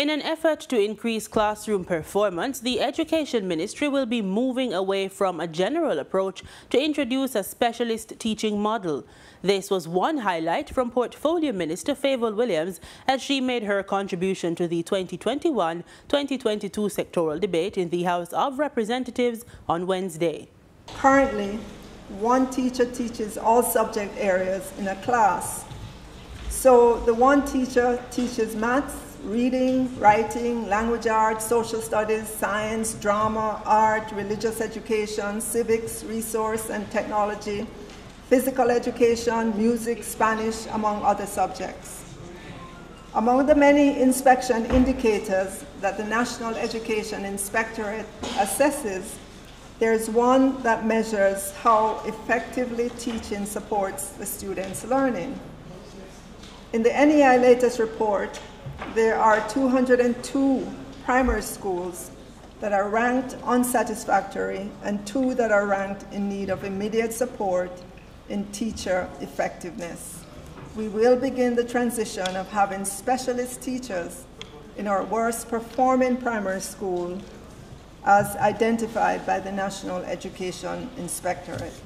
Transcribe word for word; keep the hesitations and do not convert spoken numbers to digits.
In an effort to increase classroom performance, the Education Ministry will be moving away from a general approach to introduce a specialist teaching model. This was one highlight from Portfolio Minister Fayval Williams as she made her contribution to the twenty twenty-one twenty twenty-two sectoral debate in the House of Representatives on Wednesday. Currently, one teacher teaches all subject areas in a class. So the one teacher teaches maths, reading, writing, language arts, social studies, science, drama, art, religious education, civics, resource and technology, physical education, music, Spanish, among other subjects. Among the many inspection indicators that the National Education Inspectorate assesses, there is one that measures how effectively teaching supports the students' learning. In the N E I latest report, there are two hundred two primary schools that are ranked unsatisfactory and two that are ranked in need of immediate support in teacher effectiveness. We will begin the transition of having specialist teachers in our worst performing primary school as identified by the National Education Inspectorate.